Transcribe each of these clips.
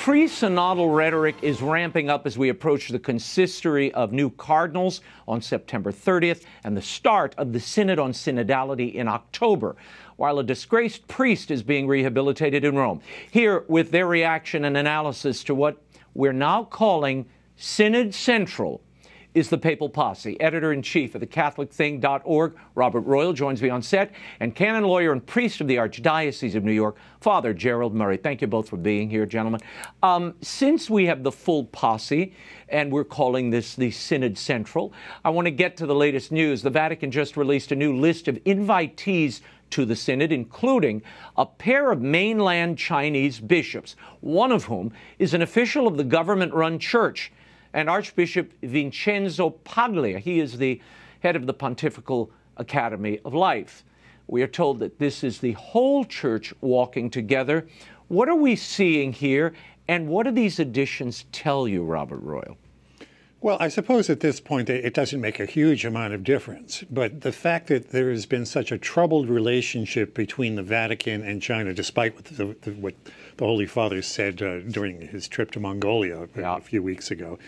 Pre-synodal rhetoric is ramping up as we approach the consistory of new cardinals on September 30th and the start of the Synod on Synodality in October, while a disgraced priest is being rehabilitated in Rome. Here with their reaction and analysis to what we're now calling Synod Central is the Papal Posse. Editor-in-Chief of TheCatholicThing.org, Robert Royal, joins me on set, and canon, lawyer, and priest of the Archdiocese of New York, Father Gerald Murray. Thank you both for being here, gentlemen. Since we have the full posse, and we're calling this the Synod Central, I want to get to the latest news. The Vatican just released a new list of invitees to the Synod, including a pair of mainland Chinese bishops, one of whom is an official of the government-run church, and Archbishop Vincenzo Paglia. He is the head of the Pontifical Academy of Life. We are told that this is the whole church walking together. What are we seeing here, and what do these additions tell you, Robert Royal? Well, I suppose at this point it doesn't make a huge amount of difference, but the fact that there has been such a troubled relationship between the Vatican and China, despite what the Holy Father said during his trip to Mongolia a few weeks ago,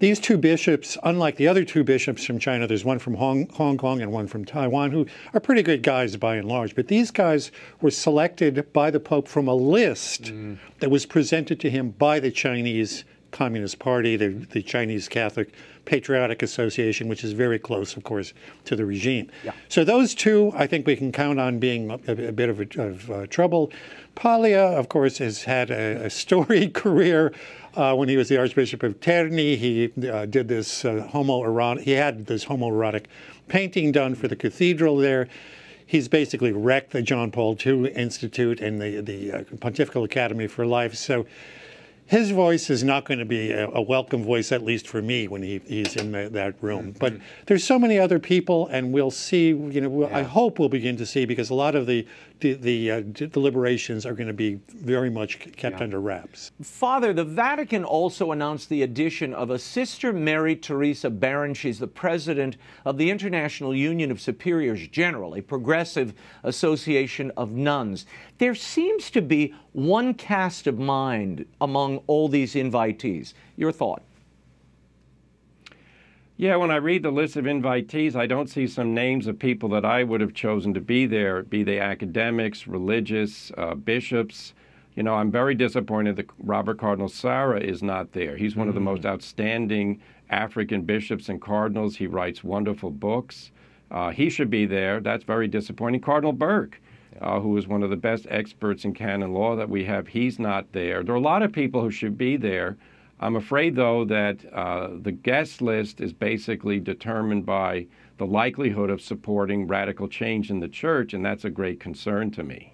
these two bishops, unlike the other two bishops from China, there's one from Hong Kong and one from Taiwan, who are pretty good guys by and large, but these guys were selected by the Pope from a list that was presented to him by the Chinese Communist Party, the Chinese Catholic Patriotic Association, which is very close, of course, to the regime. Yeah. So those two, I think we can count on being a bit of trouble. Paglia, of course, has had a storied career. When he was the Archbishop of Terni, he did this homoerotic. He had this homoerotic painting done for the cathedral there. He's basically wrecked the John Paul II Institute and the Pontifical Academy for Life. So his voice is not going to be a welcome voice, at least for me, when he's in that room. But there's so many other people, and we'll see. You know, I hope we'll begin to see, because a lot of the deliberations are going to be very much kept under wraps. Father, the Vatican also announced the addition of a Sister Mary Teresa Baron. She's the president of the International Union of Superiors General, a progressive association of nuns. There seems to be one cast of mind among all these invitees. Your thought? Yeah, when I read the list of invitees, I don't see some names of people that I would have chosen to be there, be they academics, religious, bishops. You know, I'm very disappointed that Robert Cardinal Sarah is not there. He's one of the most outstanding African bishops and cardinals. He writes wonderful books. He should be there. That's very disappointing. Cardinal Burke, who is one of the best experts in canon law that we have, he's not there. There are a lot of people who should be there. I'm afraid, though, that the guest list is basically determined by the likelihood of supporting radical change in the church, and that's a great concern to me.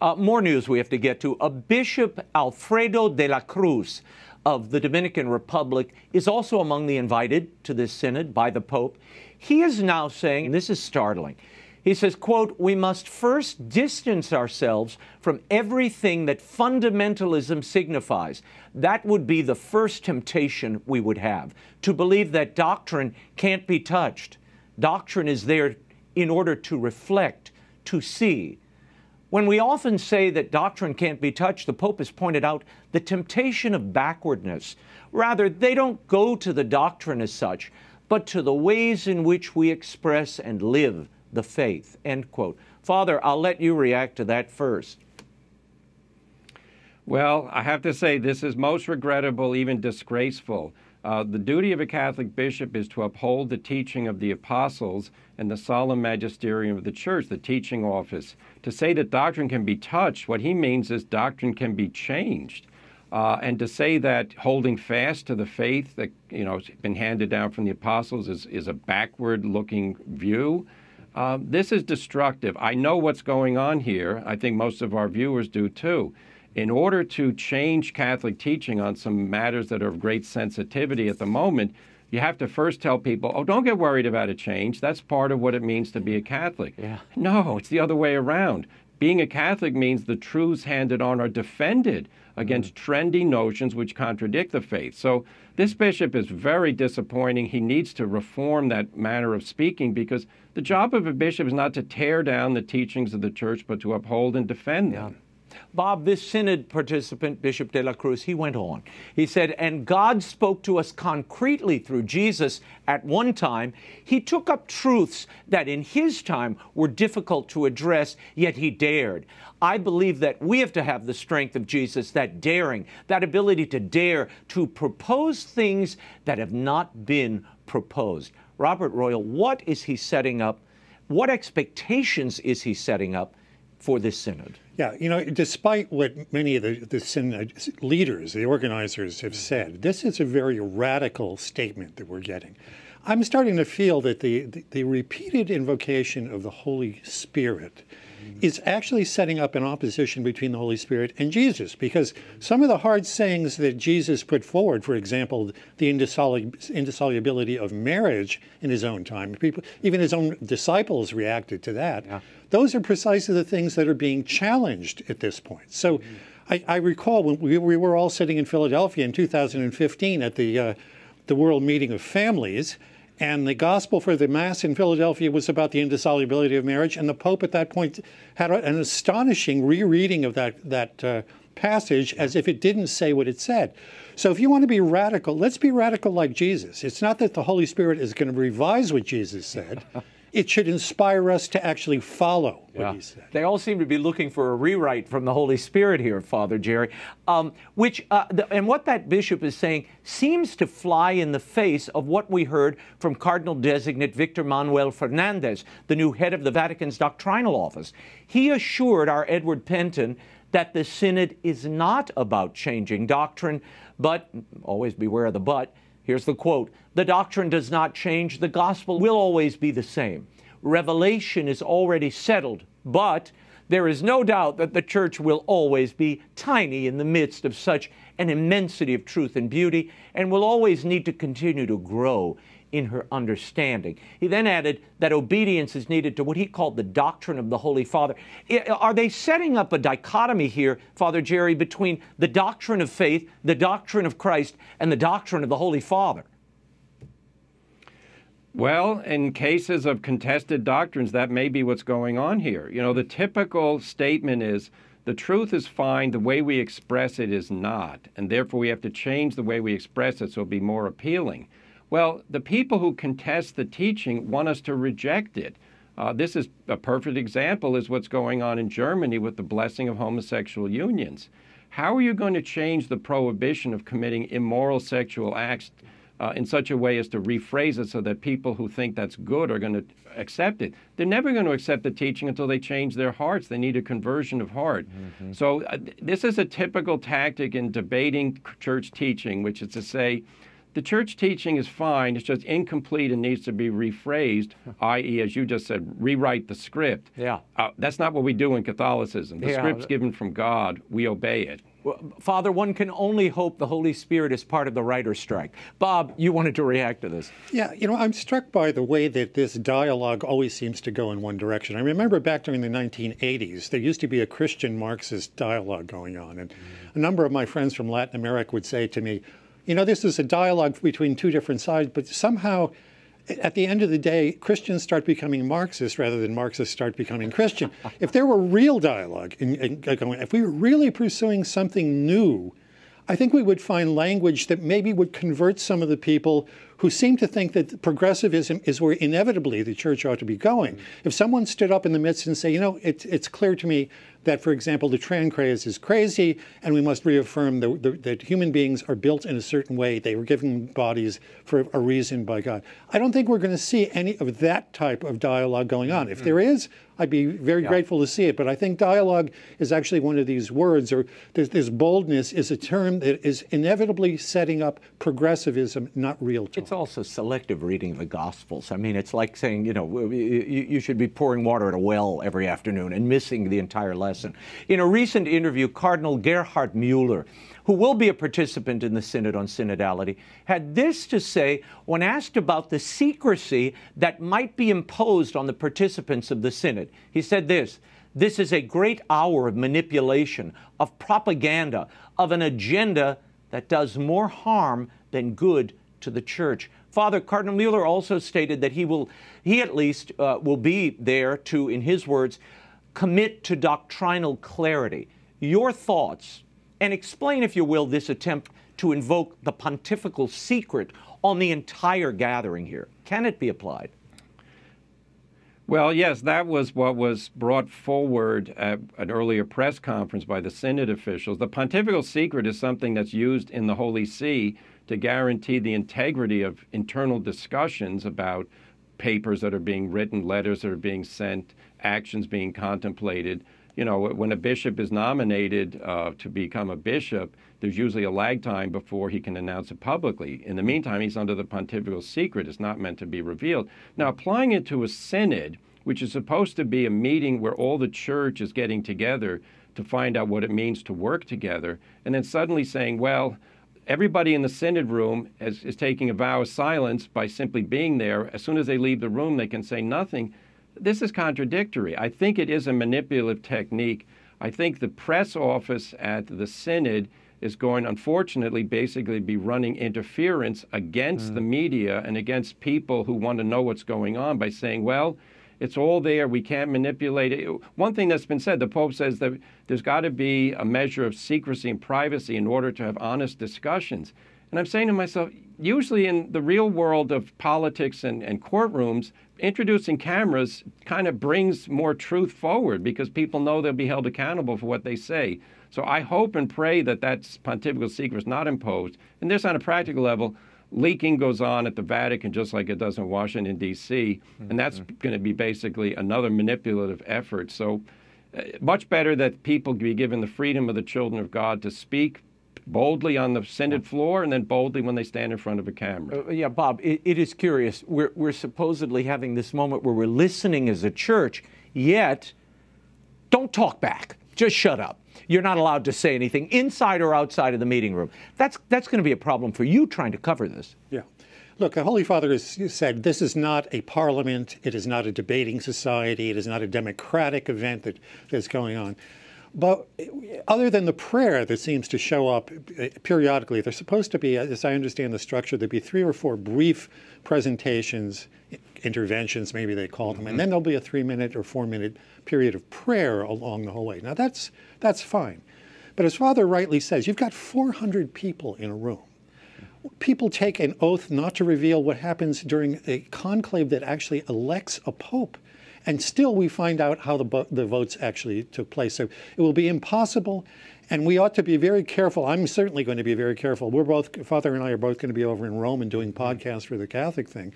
More news we have to get to. A Bishop Alfredo de la Cruz of the Dominican Republic is also among the invited to this synod by the Pope. He is now saying, and this is startling, he says, quote, "We must first distance ourselves from everything that fundamentalism signifies. That would be the first temptation we would have, to believe that doctrine can't be touched. Doctrine is there in order to reflect, to see. When we often say that doctrine can't be touched, the Pope has pointed out the temptation of backwardness. Rather, they don't go to the doctrine as such, but to the ways in which we express and live the faith," end quote. Father, I'll let you react to that first. Well, I have to say this is most regrettable, even disgraceful. The duty of a Catholic bishop is to uphold the teaching of the apostles and the solemn magisterium of the church, the teaching office. To say that doctrine can be touched, what he means is doctrine can be changed. And to say that holding fast to the faith that, you know, has been handed down from the apostles is a backward-looking view. This is destructive. I know what's going on here. I think most of our viewers do too. In order to change Catholic teaching on some matters that are of great sensitivity at the moment, you have to first tell people, oh, don't get worried about a change. That's part of what it means to be a Catholic. Yeah. No, it's the other way around. Being a Catholic means the truths handed on are defended against trendy notions which contradict the faith. So this bishop is very disappointing. He needs to reform that manner of speaking, because the job of a bishop is not to tear down the teachings of the church, but to uphold and defend them. Bob, this synod participant, Bishop de la Cruz, he went on. He said, and God spoke to us concretely through Jesus at one time. He took up truths that in his time were difficult to address, yet he dared. I believe that we have to have the strength of Jesus, that daring, that ability to dare to propose things that have not been proposed. Robert Royal, what is he setting up? What expectations is he setting up for this synod? Yeah, you know, despite what many of the synod leaders, the organizers have said, this is a very radical statement that we're getting. I'm starting to feel that the repeated invocation of the Holy Spirit is actually setting up an opposition between the Holy Spirit and Jesus, because some of the hard sayings that Jesus put forward, for example, the indissolubility of marriage in his own time, people, even his own disciples reacted to that. Yeah. Those are precisely the things that are being challenged at this point. So I recall when we were all sitting in Philadelphia in 2015 at the World Meeting of Families, and the gospel for the Mass in Philadelphia was about the indissolubility of marriage. And the Pope at that point had an astonishing rereading of that passage as if it didn't say what it said. So if you want to be radical, let's be radical like Jesus. It's not that the Holy Spirit is going to revise what Jesus said. It should inspire us to actually follow what he said. They all seem to be looking for a rewrite from the Holy Spirit here, Father Jerry, and what that bishop is saying seems to fly in the face of what we heard from Cardinal-designate Victor Manuel Fernandez, the new head of the Vatican's doctrinal office. He assured our Edward Penton that the synod is not about changing doctrine, but, always beware of the but, here's the quote, "The doctrine does not change. The gospel will always be the same. Revelation is already settled, but there is no doubt that the church will always be tiny in the midst of such an immensity of truth and beauty, and will always need to continue to grow in her understanding." He then added that obedience is needed to what he called the doctrine of the Holy Father. Are they setting up a dichotomy here, Father Jerry, between the doctrine of faith, the doctrine of Christ, and the doctrine of the Holy Father? Well, in cases of contested doctrines, that may be what's going on here. You know, the typical statement is, the truth is fine, the way we express it is not, and therefore we have to change the way we express it so it'll be more appealing. Well, the people who contest the teaching want us to reject it. This is a perfect example, is what's going on in Germany with the blessing of homosexual unions. How are you going to change the prohibition of committing immoral sexual acts in such a way as to rephrase it so that people who think that's good are going to accept it? They're never going to accept the teaching until they change their hearts. They need a conversion of heart. So this is a typical tactic in debating church teaching, which is to say, the church teaching is fine, it's just incomplete and needs to be rephrased, i.e., as you just said, rewrite the script. Yeah. That's not what we do in Catholicism. The script's given from God, we obey it. Well, Father, one can only hope the Holy Spirit is part of the writer's strike. Bob, you wanted to react to this. Yeah, you know, I'm struck by the way that this dialogue always seems to go in one direction. I remember back during the 1980s, there used to be a Christian Marxist dialogue going on, and a number of my friends from Latin America would say to me, you know, this is a dialogue between two different sides, but somehow, at the end of the day, Christians start becoming Marxist rather than Marxists start becoming Christian. If there were real dialogue, if we were really pursuing something new, I think we would find language that maybe would convert some of the people who seem to think that progressivism is where inevitably the church ought to be going. If someone stood up in the midst and say, you know, it's clear to me that, for example, the trans craze is crazy, and we must reaffirm that human beings are built in a certain way. They were given bodies for a reason by God. I don't think we're going to see any of that type of dialogue going on. If there is, I'd be very grateful to see it. But I think dialogue is actually one of these words, or this boldness is a term that is inevitably setting up progressivism, not real talk. It's also selective reading the Gospels. I mean, it's like saying, you know, you should be pouring water at a well every afternoon and missing the entire lesson. In a recent interview, Cardinal Gerhard Mueller, who will be a participant in the Synod on Synodality, had this to say when asked about the secrecy that might be imposed on the participants of the Synod. He said this, "This is a great hour of manipulation, of propaganda, of an agenda that does more harm than good to the Church." Father, Cardinal Mueller also stated that he at least will be there to, in his words, commit to doctrinal clarity. your thoughts and explain, if you will, this attempt to invoke the pontifical secret on the entire gathering here. Can it be applied? Well, yes, that was what was brought forward at an earlier press conference by the Synod officials. The pontifical secret is something that's used in the Holy See to guarantee the integrity of internal discussions about papers that are being written, letters that are being sent, actions being contemplated. You know, when a bishop is nominated to become a bishop, there's usually a lag time before he can announce it publicly. In the meantime, he's under the pontifical secret. It's not meant to be revealed. Now, applying it to a synod, which is supposed to be a meeting where all the church is getting together to find out what it means to work together, and then suddenly saying, well, everybody in the synod room is taking a vow of silence by simply being there. As soon as they leave the room, they can say nothing. This is contradictory. I think it is a manipulative technique. I think the press office at the Synod is going, unfortunately, basically be running interference against the media and against people who want to know what's going on by saying, well, it's all there. We can't manipulate it. One thing that's been said, the Pope says that there's got to be a measure of secrecy and privacy in order to have honest discussions. And I'm saying to myself, usually in the real world of politics and courtrooms, introducing cameras kind of brings more truth forward because people know they'll be held accountable for what they say. So I hope and pray that that pontifical secret is not imposed. And this on a practical level, leaking goes on at the Vatican just like it does in Washington, D.C. And that's going to be basically another manipulative effort. So much better that people be given the freedom of the children of God to speak boldly on the Synod floor and then boldly when they stand in front of a camera. Yeah, Bob, it is curious. We're supposedly having this moment where we're listening as a church, yet don't talk back. Just shut up. You're not allowed to say anything inside or outside of the meeting room. That's going to be a problem for you trying to cover this. Yeah. Look, the Holy Father has said this is not a parliament. It is not a debating society. It is not a democratic event that's going on. But other than the prayer that seems to show up periodically, there's supposed to be, as I understand the structure, there'd be 3 or 4 brief presentations, interventions, maybe they call them, and then there'll be a 3-minute or 4-minute period of prayer along the whole way. Now, that's fine. But as Father rightly says, you've got 400 people in a room. People take an oath not to reveal what happens during a conclave that actually elects a pope. And still we find out how the votes actually took place. So it will be impossible, and we ought to be very careful. I'm certainly going to be very careful. We're both, Father and I are both going to be over in Rome and doing podcasts for The Catholic Thing.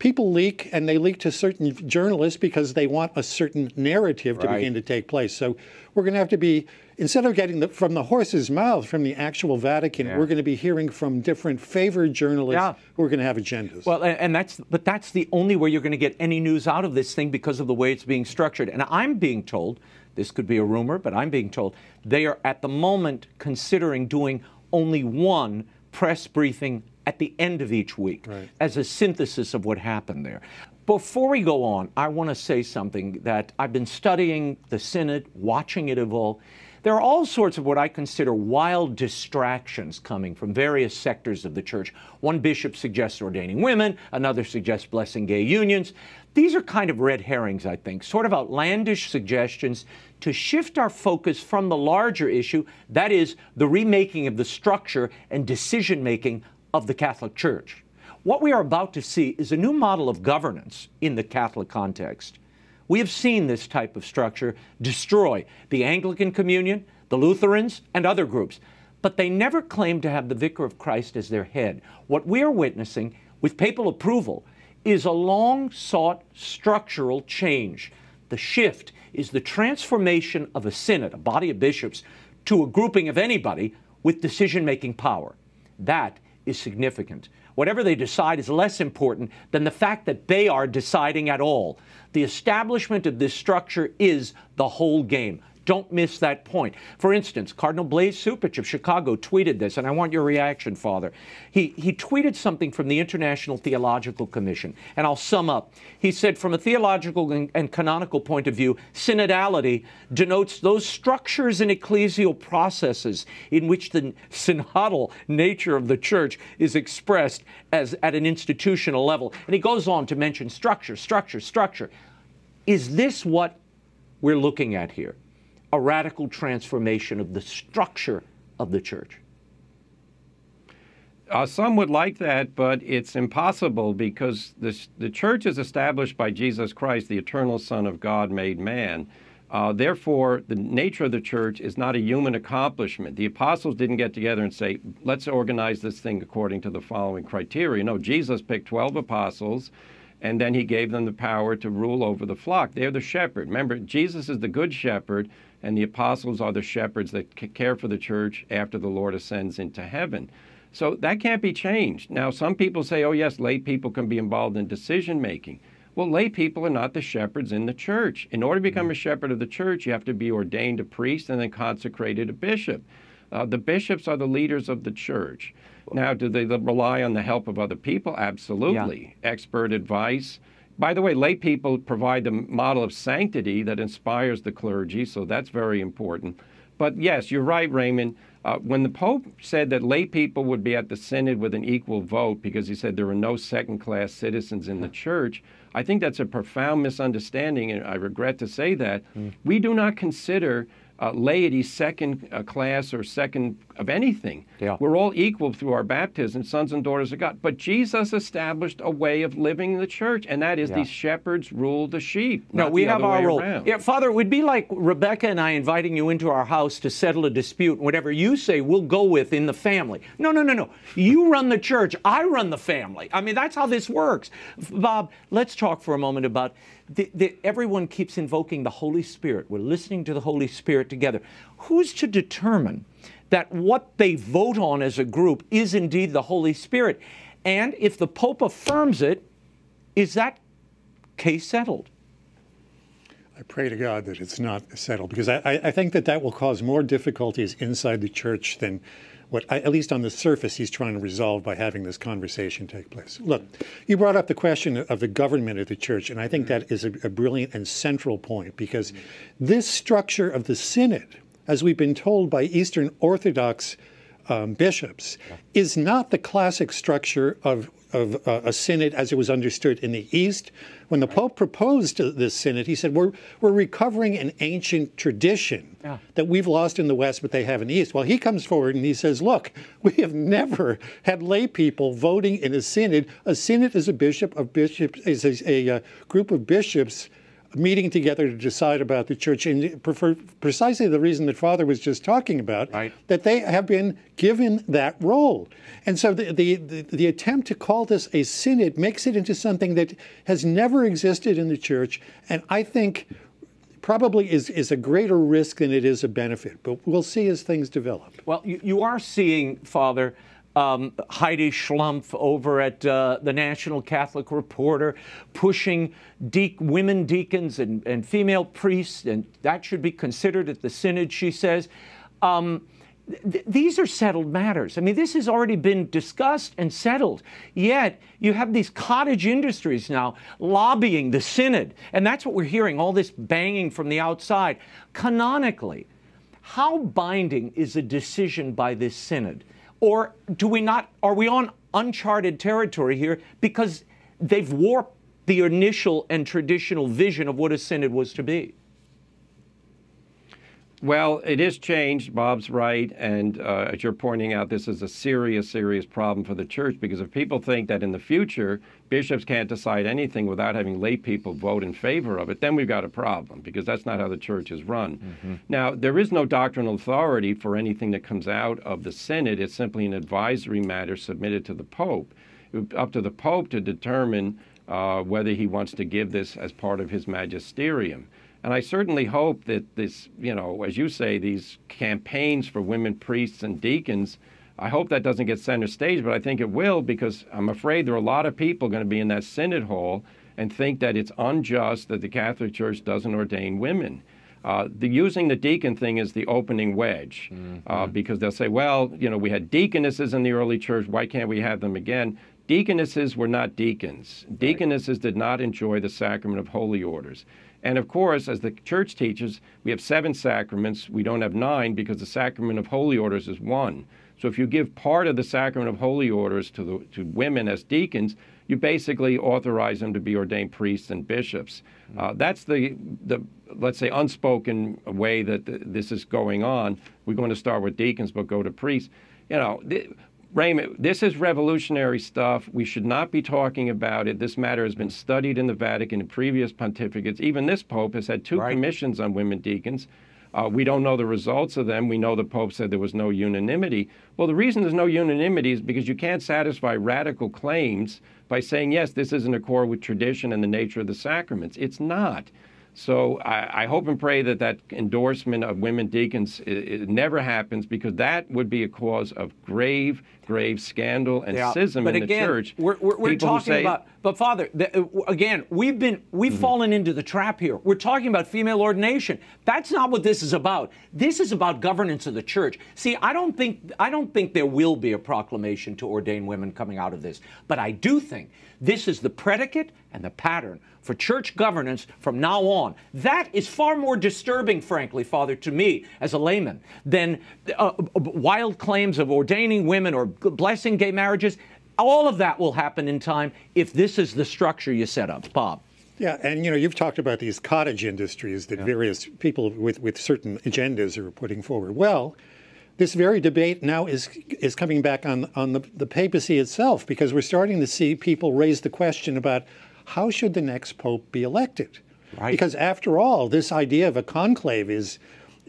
People leak, and they leak to certain journalists because they want a certain narrative to begin to take place. So we're going to have to be, instead of getting from the horse's mouth, from the actual Vatican, we're going to be hearing from different favored journalists who are going to have agendas. Well, but that's the only way you're going to get any news out of this thing because of the way it's being structured. And I'm being told, this could be a rumor, but I'm being told, they are at the moment considering doing only one press briefing at the end of each week as a synthesis of what happened there. Before we go on, I want to say something that I've been studying the Synod, watching it evolve. There are all sorts of what I consider wild distractions coming from various sectors of the church. One bishop suggests ordaining women, another suggests blessing gay unions. These are kind of red herrings, I think, sort of outlandish suggestions to shift our focus from the larger issue, that is, the remaking of the structure and decision-making of the Catholic Church. What we are about to see is a new model of governance in the Catholic context. We have seen this type of structure destroy the Anglican Communion, the Lutherans, and other groups, but they never claimed to have the Vicar of Christ as their head. What we are witnessing, with papal approval, is a long-sought structural change. The shift is the transformation of a synod, a body of bishops, to a grouping of anybody with decision-making power. That is significant. Whatever they decide is less important than the fact that they are deciding at all. The establishment of this structure is the whole game. Don't miss that point. For instance, Cardinal Blaise Cupich of Chicago tweeted this, and I want your reaction, Father. He tweeted something from the International Theological Commission, and I'll sum up. He said, from a theological and canonical point of view, synodality denotes those structures and ecclesial processes in which the synodal nature of the Church is expressed as at an institutional level. And he goes on to mention structure. Is this what we're looking at here? a radical transformation of the structure of the church. Some would like that, but it's impossible because the church is established by Jesus Christ, the eternal Son of God made man. Therefore, the nature of the church is not a human accomplishment. The apostles didn't get together and say, let's organize this thing according to the following criteria. No, Jesus picked 12 apostles, and then he gave them the power to rule over the flock. They're the shepherd. Remember, Jesus is the good shepherd, and the apostles are the shepherds that care for the church after the Lord ascends into heaven. So that can't be changed. Now, some people say, oh, yes, lay people can be involved in decision-making. Well, lay people are not the shepherds in the church. In order to become a shepherd of the church, you have to be ordained a priest and then consecrated a bishop. The bishops are the leaders of the church. Now, do they rely on the help of other people? Absolutely. Yeah. Expert advice. By the way, lay people provide the model of sanctity that inspires the clergy, so that's very important. But yes, you're right, Raymond. When the Pope said that lay people would be at the synod with an equal vote because he said there were no second-class citizens in the church, I think that's a profound misunderstanding, and I regret to say that. We do not consider laity second class or second of anything. Yeah. We're all equal through our baptism, sons and daughters of God. But Jesus established a way of living in the church, and that is these shepherds rule the sheep. No, we have our role. Yeah, Father, it would be like Rebecca and I inviting you into our house to settle a dispute. Whatever you say, we'll go with in the family. No, no, no, no. You run the church. I run the family. I mean, that's how this works. Bob, let's talk for a moment about everyone keeps invoking the Holy Spirit. We're listening to the Holy Spirit together. Who's to determine that what they vote on as a group is indeed the Holy Spirit? And if the Pope affirms it, is that case settled? I pray to God that it's not settled, because I think that that will cause more difficulties inside the church than what, at least on the surface, he's trying to resolve by having this conversation take place. Look, you brought up the question of the government of the church, and I think that is a brilliant and central point, because this structure of the synod, as we've been told by Eastern Orthodox bishops, is not the classic structure of a synod as it was understood in the East. When the Pope proposed this synod, he said, we're recovering an ancient tradition that we've lost in the West, but they have in the East. Well, he comes forward and he says, look, we have never had lay people voting in a synod. A synod is a group of bishops meeting together to decide about the church, and for precisely the reason that Father was just talking about, that they have been given that role. And so the attempt to call this a synod makes it into something that has never existed in the church, and I think probably is a greater risk than it is a benefit. But we'll see as things develop. Well, you are seeing, Father, Heidi Schlumpf over at the National Catholic Reporter pushing women deacons and female priests, and that should be considered at the synod, she says. These are settled matters. I mean, this has already been discussed and settled, yet you have these cottage industries now lobbying the synod, and that's what we're hearing, all this banging from the outside. Canonically, how binding is a decision by this synod? Or do we not, are we on uncharted territory here because they've warped the initial and traditional vision of what a synod was to be? Well, it is changed, Bob's right, and as you're pointing out, this is a serious, serious problem for the church, because if people think that in the future bishops can't decide anything without having lay people vote in favor of it, then we've got a problem, because that's not how the church is run. Now, there is no doctrinal authority for anything that comes out of the synod. It's simply an advisory matter submitted to the Pope. It would be up to the Pope to determine whether he wants to give this as part of his magisterium. And I certainly hope that this, you know, as you say, these campaigns for women priests and deacons, I hope that doesn't get center stage, but I think it will, because I'm afraid there are a lot of people going to be in that synod hall and think that it's unjust that the Catholic Church doesn't ordain women. Using the deacon thing is the opening wedge, because they'll say, well, you know, we had deaconesses in the early church, why can't we have them again? Deaconesses were not deacons. Deaconesses did not enjoy the sacrament of holy orders. And of course, as the Church teaches, we have 7 sacraments. We don't have 9 because the sacrament of holy orders is 1. So if you give part of the sacrament of holy orders to women as deacons, you basically authorize them to be ordained priests and bishops. That's the let's say, unspoken way that this is going on. We're going to start with deacons, but go to priests. You know, Raymond, this is revolutionary stuff. We should not be talking about it. This matter has been studied in the Vatican in previous pontificates. Even this Pope has had 2 commissions on women deacons. We don't know the results of them. We know the Pope said there was no unanimity. Well, the reason there's no unanimity is because you can't satisfy radical claims by saying, yes, this is in accord with tradition and the nature of the sacraments. It's not. So I hope and pray that that endorsement of women deacons it never happens, because that would be a cause of grave, grave scandal and schism in the Church. We're talking about, but Father, again, we've fallen into the trap here. We're talking about female ordination. That's not what this is about. This is about governance of the Church. See, I don't think there will be a proclamation to ordain women coming out of this, but I do think this is the predicate and the pattern for Church governance from now on. That is far more disturbing, frankly, Father, to me as a layman, than wild claims of ordaining women or blessing gay marriages. All of that will happen in time if this is the structure you set up, Bob. Yeah, and you know, you've talked about these cottage industries that various people with certain agendas are putting forward. Well, this very debate now is coming back on the papacy itself, because we're starting to see people raise the question about how should the next pope be elected? Right. Because after all, this idea of a conclave is,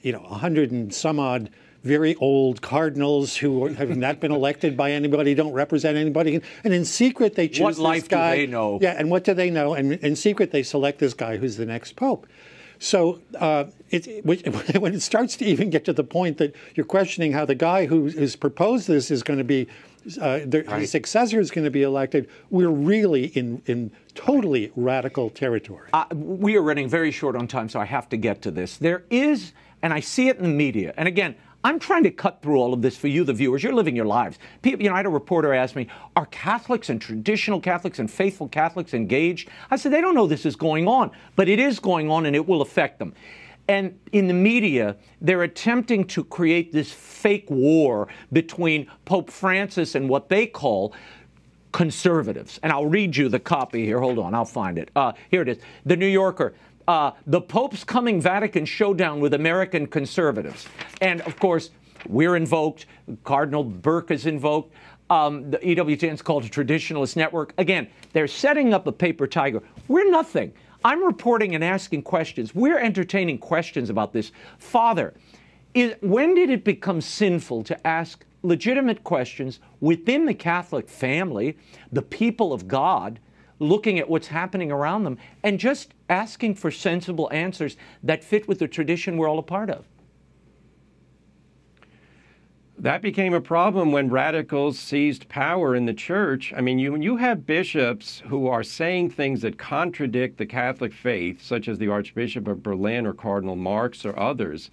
you know, 100 and some odd very old cardinals who have not been elected by anybody, don't represent anybody, and in secret they choose this guy. What life do they know? Yeah, and what do they know? And in secret they select this guy who's the next pope. So when it starts to even get to the point that you're questioning how the guy who has proposed this is going to be, his successor is going to be elected, we're really in totally radical territory. We are running very short on time, so I have to get to this. There is, and I see it in the media, and again, I'm trying to cut through all of this for you, the viewers. You're living your lives. People, you know, I had a reporter ask me, are Catholics and traditional Catholics and faithful Catholics engaged? I said, they don't know this is going on, but it is going on and it will affect them. And in the media, they're attempting to create this fake war between Pope Francis and what they call conservatives. And I'll read you the copy here. Hold on, I'll find it. Here it is. The New Yorker. The Pope's coming Vatican showdown with American conservatives. And, of course, we're invoked. Cardinal Burke is invoked. The EWTN is called a traditionalist network. Again, they're setting up a paper tiger. We're nothing. I'm reporting and asking questions. We're entertaining questions about this. Father, when did it become sinful to ask legitimate questions within the Catholic family, the people of God, looking at what's happening around them, and just asking for sensible answers that fit with the tradition we're all a part of? That became a problem when radicals seized power in the Church. I mean, when you have bishops who are saying things that contradict the Catholic faith, such as the Archbishop of Berlin or Cardinal Marx or others,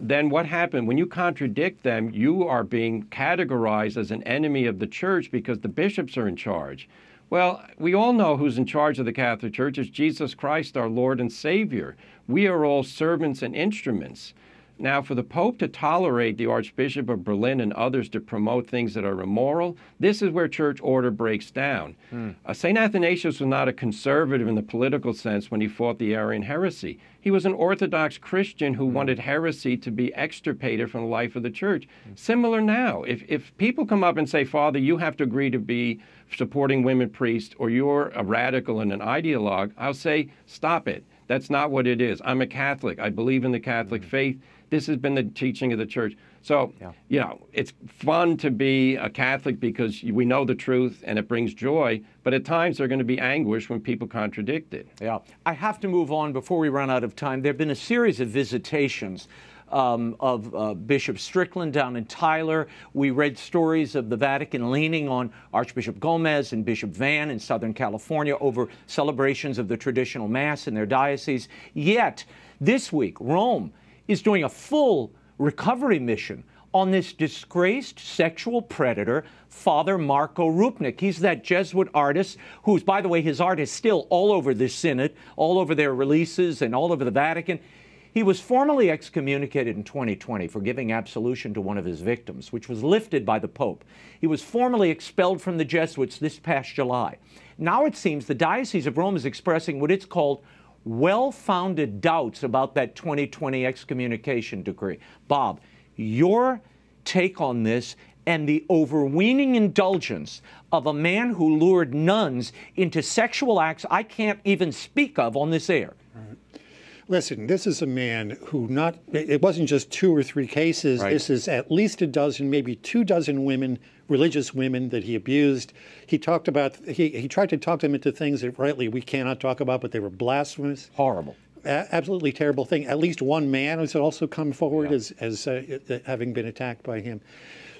then what happened? When you contradict them, you are being categorized as an enemy of the Church because the bishops are in charge. Well, we all know who's in charge of the Catholic Church. It's Jesus Christ, our Lord and Savior. We are all servants and instruments. Now, for the Pope to tolerate the Archbishop of Berlin and others to promote things that are immoral, this is where church order breaks down. St. Athanasius was not a conservative in the political sense when he fought the Arian heresy. He was an Orthodox Christian who wanted heresy to be extirpated from the life of the Church. Similar now. If people come up and say, Father, you have to agree to be supporting women priests, or you're a radical and an ideologue, I'll say, stop it. That's not what it is. I'm a Catholic. I believe in the Catholic faith. This has been the teaching of the Church. So, you know, it's fun to be a Catholic because we know the truth and it brings joy, but at times there are going to be anguish when people contradict it. Yeah. I have to move on before we run out of time. There have been a series of visitations of Bishop Strickland down in Tyler. We read stories of the Vatican leaning on Archbishop Gomez and Bishop Vann in Southern California over celebrations of the traditional Mass in their diocese. Yet, this week, Rome is doing a full recovery mission on this disgraced sexual predator, Father Marco Rupnik. He's that Jesuit artist who's, by the way, his art is still all over the Synod, all over their releases and all over the Vatican. He was formally excommunicated in 2020 for giving absolution to one of his victims, which was lifted by the Pope. He was formally expelled from the Jesuits this past July. Now it seems the Diocese of Rome is expressing what it's called well-founded doubts about that 2020 excommunication decree. Bob, your take on this and the overweening indulgence of a man who lured nuns into sexual acts I can't even speak of on this air. Right. Listen, this is a man who it wasn't just 2 or 3 cases. Right. This is at least a dozen, maybe 2 dozen women, religious women that he abused. He talked about, he tried to talk them into things that rightly we cannot talk about, but they were blasphemous. Horrible. Absolutely terrible thing. At least one man has also come forward as having been attacked by him.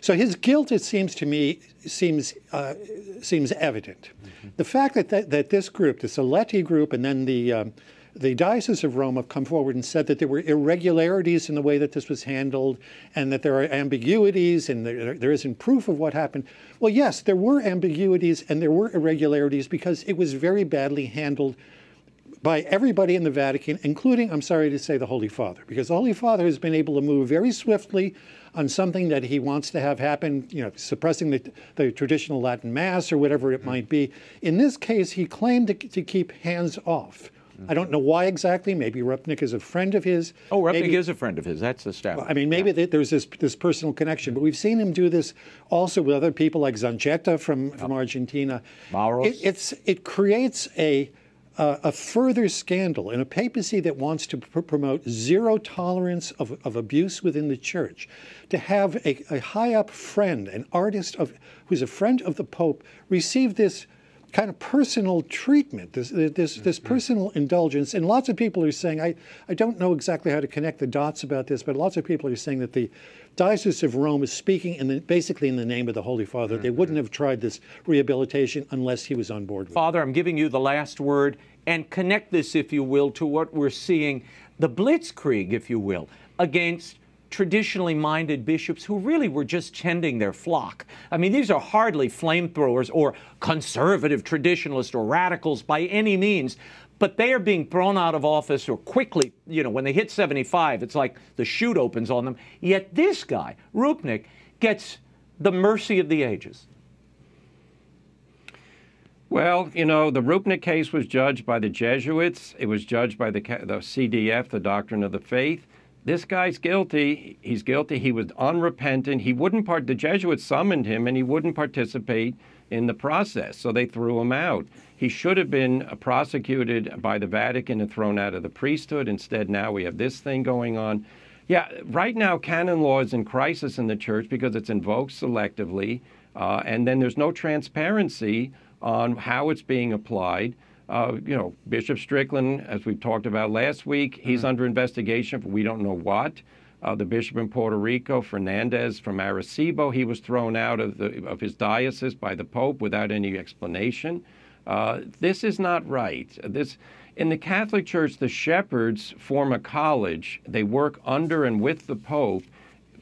So his guilt, it seems to me, seems evident. Mm-hmm. The fact that this group, the Saletti group, and then the Diocese of Rome have come forward and said that there were irregularities in the way that this was handled and that there are ambiguities and there isn't proof of what happened. Well, yes, there were ambiguities and there were irregularities because it was very badly handled by everybody in the Vatican, including, I'm sorry to say, the Holy Father, because the Holy Father has been able to move very swiftly on something that he wants to have happen, you know, suppressing the traditional Latin Mass or whatever it might be. In this case, he claimed to keep hands off. I don't know why exactly. Maybe Rupnik is a friend of his. Oh, Rupnik is a friend of his. That's established. Well, I mean, maybe there's this personal connection. But we've seen him do this also with other people like Zancheta from Argentina. It creates a further scandal in a papacy that wants to promote zero tolerance of abuse within the church. To have a high-up friend, an artist who's a friend of the Pope, receive this kind of personal treatment, this personal indulgence. And lots of people are saying, I don't know exactly how to connect the dots about this, but lots of people are saying that the Diocese of Rome is speaking basically in the name of the Holy Father. They wouldn't have tried this rehabilitation unless he was on board with it. Father, I'm giving you the last word, and connect this, if you will, to what we're seeing, the blitzkrieg, if you will, against traditionally minded bishops who really were just tending their flock. I mean, these are hardly flamethrowers or conservative traditionalists or radicals by any means, but they are being thrown out of office or quickly, you know, when they hit 75, it's like the chute opens on them. Yet this guy, Rupnik, gets the mercy of the ages. Well, you know, the Rupnik case was judged by the Jesuits. It was judged by the CDF, the Doctrine of the Faith. This guy's guilty. He's guilty. He was unrepentant. He wouldn't part. The Jesuits summoned him, and he wouldn't participate in the process, so they threw him out. He should have been prosecuted by the Vatican and thrown out of the priesthood. Instead, now we have this thing going on. Yeah, right now, canon law is in crisis in the Church because it's invoked selectively, and then there's no transparency on how it's being applied. You know, Bishop Strickland, as we talked about last week, he's under investigation for we don't know what. The bishop in Puerto Rico, Fernandez from Arecibo, he was thrown out of his diocese by the Pope without any explanation. This is not right. In the Catholic Church, the shepherds form a college. They work under and with the Pope,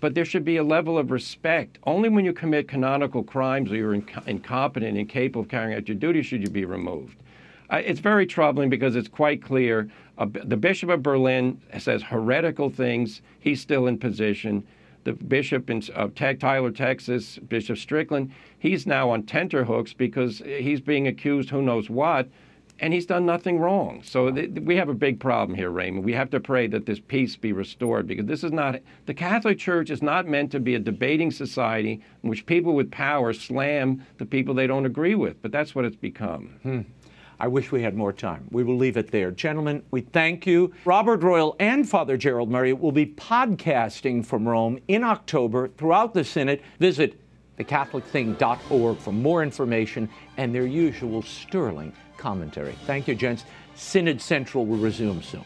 but there should be a level of respect. Only when you commit canonical crimes or you're incompetent, incapable of carrying out your duty, should you be removed. It's very troubling because it's quite clear. The Bishop of Berlin says heretical things. He's still in position. The Bishop of Tyler, Texas, Bishop Strickland, he's now on tenterhooks because he's being accused who knows what, and he's done nothing wrong. So we have a big problem here, Raymond. We have to pray that this peace be restored because this is not, the Catholic Church is not meant to be a debating society in which people with power slam the people they don't agree with, but that's what it's become. Hmm. I wish we had more time. We will leave it there. Gentlemen, we thank you. Robert Royal and Father Gerald Murray will be podcasting from Rome in October throughout the Synod. Visit TheCatholicThing.org for more information and their usual sterling commentary. Thank you, gents. Synod Central will resume soon.